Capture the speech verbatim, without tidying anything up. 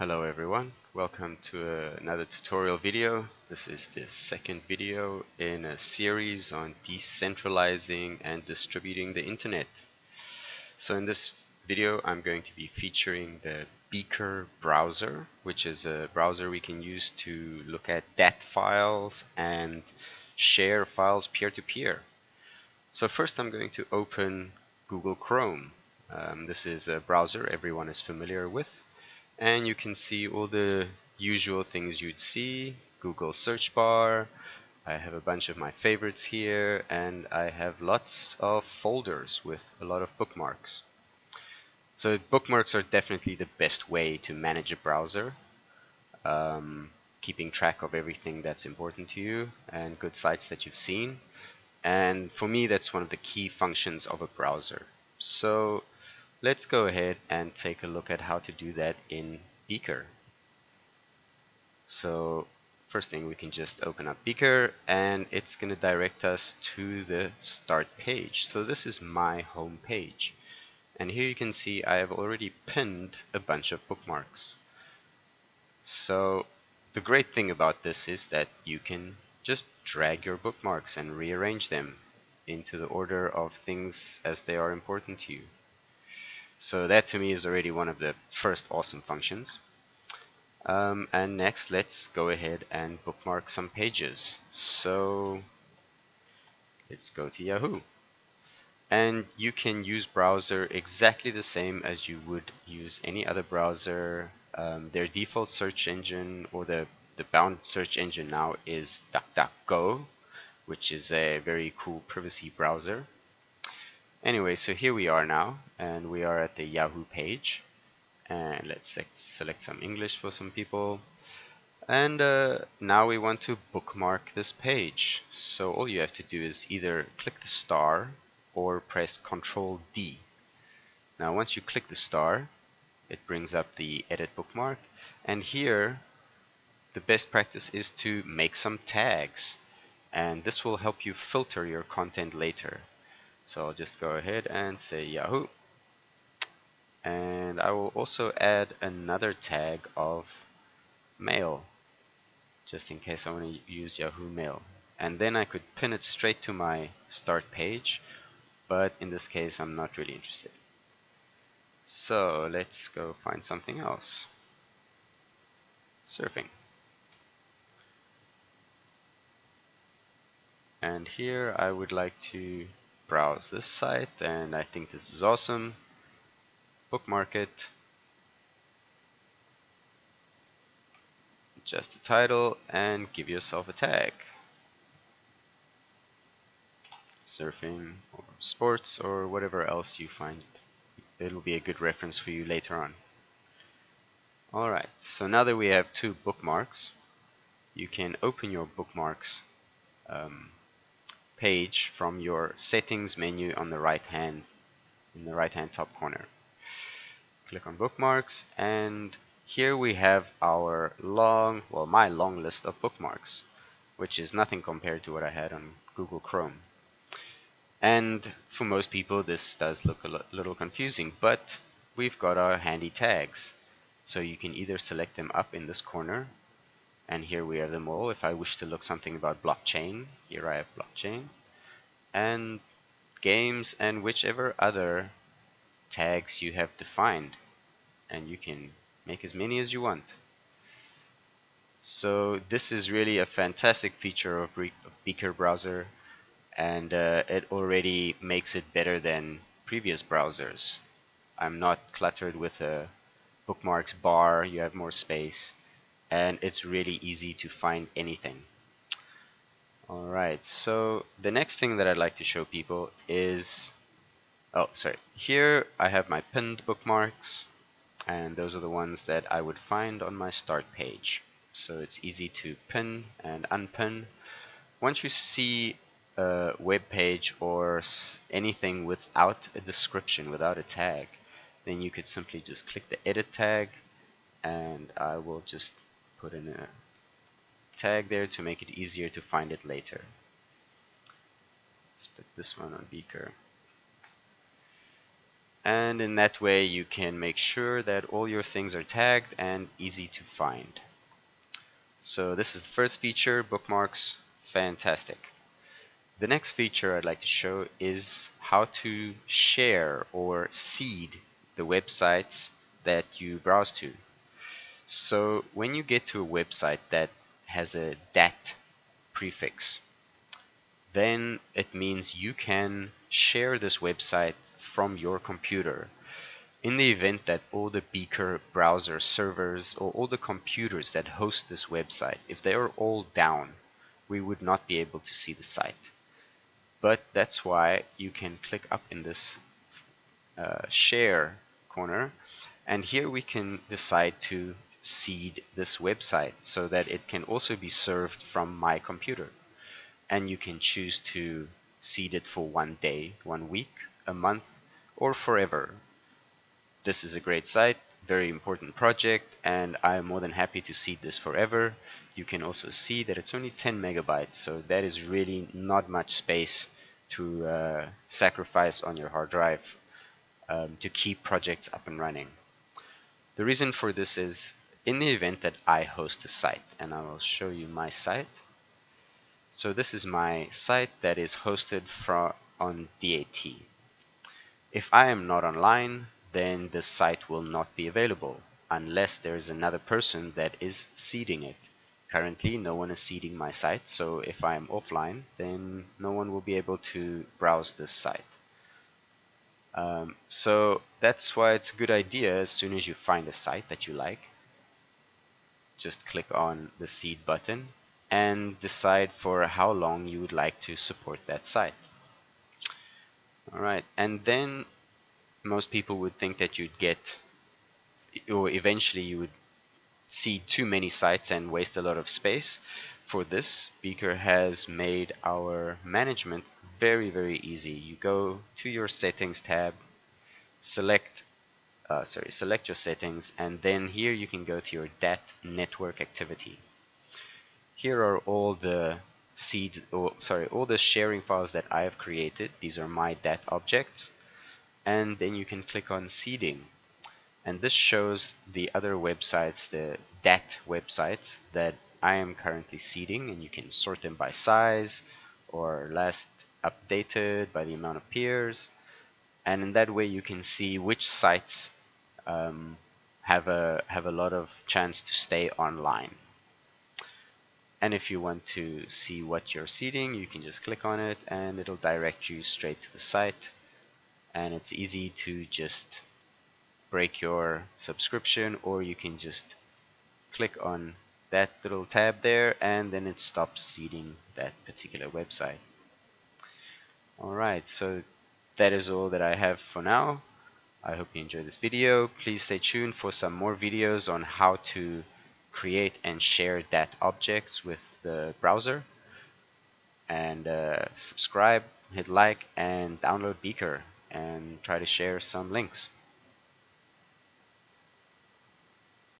Hello everyone, welcome to uh, another tutorial video. This is the second video in a series on decentralizing and distributing the internet. So in this video I'm going to be featuring the Beaker browser, which is a browser we can use to look at D A T files and share files peer-to-peer. So first I'm going to open Google Chrome. Um, this is a browser everyone is familiar with. And you can see all the usual things you'd see. Google search bar, I have a bunch of my favorites here, and I have lots of folders with a lot of bookmarks. So bookmarks are definitely the best way to manage a browser, um, keeping track of everything that's important to you and good sites that you've seen. And for me, that's one of the key functions of a browser. So let's go ahead and take a look at how to do that in Beaker. So first thing, we can just open up Beaker and it's going to direct us to the start page. So this is my home page, and here you can see I have already pinned a bunch of bookmarks. So the great thing about this is that you can just drag your bookmarks and rearrange them into the order of things as they are important to you. So that to me is already one of the first awesome functions. Um, and next, let's go ahead and bookmark some pages. So let's go to Yahoo. And you can use browser exactly the same as you would use any other browser. Um, their default search engine, or the, the bound search engine now, is DuckDuckGo, which is a very cool privacy browser. Anyway, so here we are now, and we are at the Yahoo page, and let's select some English for some people. And uh, now we want to bookmark this page. So all you have to do is either click the star or press control D. Now once you click the star, it brings up the edit bookmark, and here the best practice is to make some tags, and this will help you filter your content later. So I'll just go ahead and say Yahoo, and I will also add another tag of mail, just in case I want to use Yahoo Mail, and then I could pin it straight to my start page, but in this case I'm not really interested. So let's go find something else. Surfing. And here I would like to browse this site, and I think this is awesome. Bookmark it. Adjust the title and give yourself a tag. Surfing or sports or whatever else you find. It'll be a good reference for you later on. Alright, so now that we have two bookmarks, you can open your bookmarks um, page from your settings menu on the right hand in the right hand top corner. Click on bookmarks, and here we have our long well my long list of bookmarks, which is nothing compared to what I had on Google Chrome. And for most people this does look a little confusing, but we've got our handy tags, so you can either select them up in this corner. And here we have them all. If I wish to look something about blockchain, here I have blockchain, and games, and whichever other tags you have defined. And you can make as many as you want. So this is really a fantastic feature of Beaker Browser, and uh, it already makes it better than previous browsers. I'm not cluttered with a bookmarks bar, you have more space, and it's really easy to find anything. Alright, so the next thing that I'd like to show people is, oh sorry, here I have my pinned bookmarks, and those are the ones that I would find on my start page. So it's easy to pin and unpin. Once you see a web page or anything without a description, without a tag, then you could simply just click the edit tag, and I will just put in a tag there to make it easier to find it later. Let's put this one on Beaker. and in that way you can make sure that all your things are tagged and easy to find. So this is the first feature, bookmarks, fantastic. The next feature I'd like to show is how to share or seed the websites that you browse to. So when you get to a website that has a .dat prefix, then it means you can share this website from your computer. In the event that all the Beaker browser servers or all the computers that host this website, if they are all down, we would not be able to see the site. But that's why you can click up in this uh, share corner, and here we can decide to seed this website so that it can also be served from my computer. And you can choose to seed it for one day, one week, a month, or forever. This is a great site, very important project, and I'm more than happy to seed this forever. You can also see that it's only ten megabytes, so that is really not much space to uh, sacrifice on your hard drive um, to keep projects up and running. The reason for this is in the event that I host a site, and I will show you my site. So this is my site that is hosted from on DAT. If I am not online, then this site will not be available unless there is another person that is seeding it. Currently, no one is seeding my site, so if I am offline, then no one will be able to browse this site. Um, so that's why it's a good idea, as soon as you find a site that you like, just click on the seed button and decide for how long you would like to support that site. Alright, and then most people would think that you'd get, or eventually you would seed too many sites and waste a lot of space. For this, Beaker has made our management very, very easy. You go to your settings tab, select, uh, sorry, select your settings, and then here you can go to your DAT network activity. Here are all the seeds, or sorry, all the sharing files that I have created. These are my DAT objects. And then you can click on seeding, and this shows the other websites, the DAT websites that I am currently seeding, and you can sort them by size or last updated, by the amount of peers, and in that way you can see which sites um, have a have a lot of chance to stay online. And if you want to see what you're seeding, you can just click on it and it'll direct you straight to the site. And it's easy to just break your subscription, or you can just click on that little tab there and then it stops seeding that particular website. Alright, so that is all that I have for now. I hope you enjoyed this video. Please stay tuned for some more videos on how to create and share DAT objects with the browser. And uh, subscribe, hit like, and download Beaker, and try to share some links.